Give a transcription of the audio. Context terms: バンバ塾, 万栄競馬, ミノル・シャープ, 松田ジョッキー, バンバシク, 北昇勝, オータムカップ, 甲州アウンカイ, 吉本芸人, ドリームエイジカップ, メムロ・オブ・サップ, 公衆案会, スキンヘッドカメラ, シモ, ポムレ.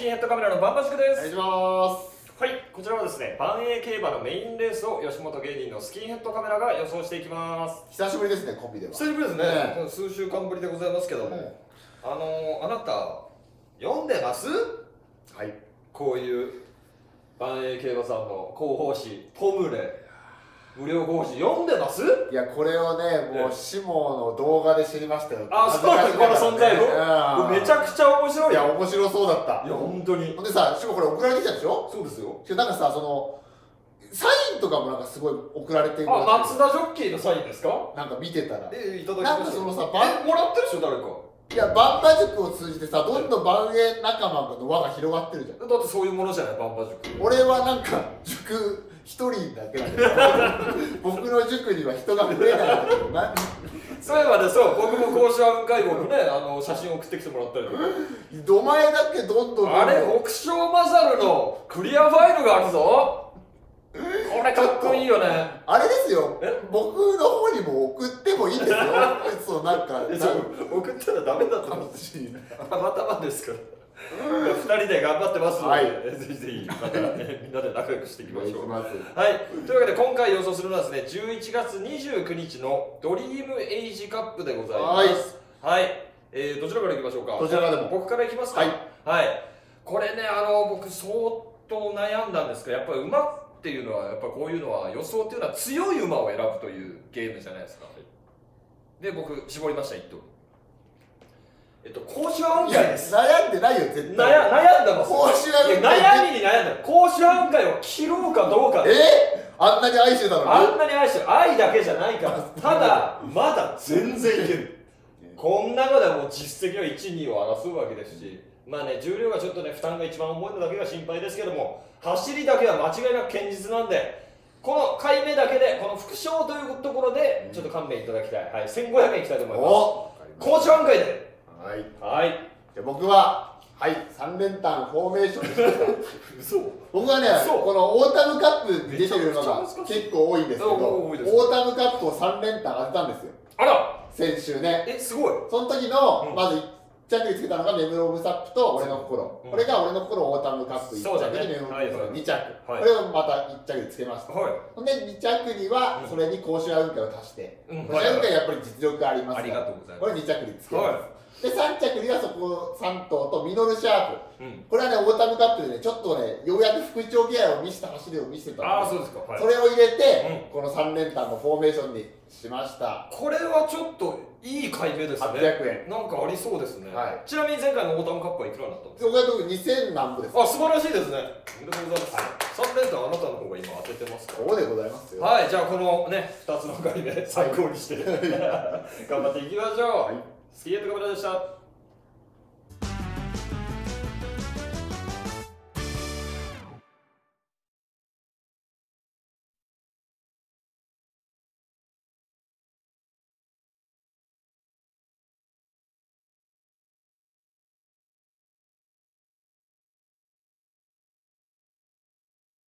キンヘッドカメラのバンバシクです。お願いします。はい、こちらはですね、万栄競馬のメインレースを吉本芸人のスキンヘッドカメラが予想していきます。久しぶりですね、コンビでは。久しぶりですね。数週間ぶりでございますけども、あなた読んでます？はい。こういう万栄競馬さんの広報誌ポムレ。無料講師読んでます？いや、これをね、もうシモの動画で知りましたよ。あ、そうだね、この存在を。めちゃくちゃ面白い。いや、面白そうだった。いや、本当に。ほんでさ、シモこれ送られてきたでしょ？そうですよ。なんかさ、そのサインとかもなんかすごい送られてる。あ、松田ジョッキーのサインですか？なんか見てたら。え、いただきました。なんかそのさ、もらってるでしょ、誰か。いや、バンバ塾を通じてさ、どんどん万栄仲間の輪が広がってるじゃん。だってそういうものじゃない、バンバ塾。俺はなんか、塾一人だけだけど、僕の塾には人が増えないんだけどな。そういえばね、そう、僕も講師案会合のね、写真送ってきてもらったりとか。お前だけどんどん。あれ、北昇勝のクリアファイルがあるぞ。これかっこいいよね。あれですよ、僕の方にも送ってもいいですよ。そう、なんか送ったらダメだったのし、たまたまですから2人で頑張ってますので、ぜひぜひまたみんなで仲良くしていきましょう。はい、というわけで今回予想するのはですね、11月29日のドリームエイジカップでございます。はい、どちらからいきましょうか。どちらからでも。僕からいきますか。はい、これね、僕相当悩んだんですけど、やっぱり馬っていうのは、やっぱこういうのは予想っていうのは強い馬を選ぶというゲームじゃないですか。で、僕絞りました、1頭。公衆案会です。悩んでないよ、絶対。悩んだもん。悩みに悩んだ。公衆案会を切ろうかどうか。あんなに愛してたのに。あんなに愛してる。愛だけじゃないから。ただまだ全然いける。こんなのでもう実績の1、2を争うわけですし、まあね、重量がちょっとね、負担が一番重いのだけが心配ですけども、走りだけは間違いなく堅実なんで、この回目だけで、この副賞というところで、ちょっと勘弁いただきたい。はい、1500円いきたいと思います。高知案会で。はい。はい。じゃあ僕は、はい、3連単フォーメーションでした。嘘。僕はね、このオータムカップに出てるのが結構多いんですけど、オータムカップを3連単当てたんですよ。あら、先週ね。すごい。その時の、まず、着につけたのがメムロ・オブ・サップと俺の心、これが俺の心オータムカップ1着でメムロ・オブ・サップ2着、これをまた1着につけました。ほんで2着にはそれに甲州アウンカイを足して、甲州アウンカイやっぱり実力ありますから、これ2着につけます。で3着にはそこ3頭とミノル・シャープ、これはね、オータムカップでね、ちょっとね、ようやく復調ギアを見せた走りを見せたので、それを入れてこの3連単のフォーメーションにしました。これはちょっといい買い目ですね。800円なんかありそうですね。ちなみに前回のオータムカップはいくらになったんですか。僕は2000何部です。あ、素晴らしいですね。おめでとうございます。3連単あなたの方が今当ててますから。ここでございますよ。はい、じゃあこのね、2つの買い目参考にして頑張っていきましょう。スキンヘッドカメラでした。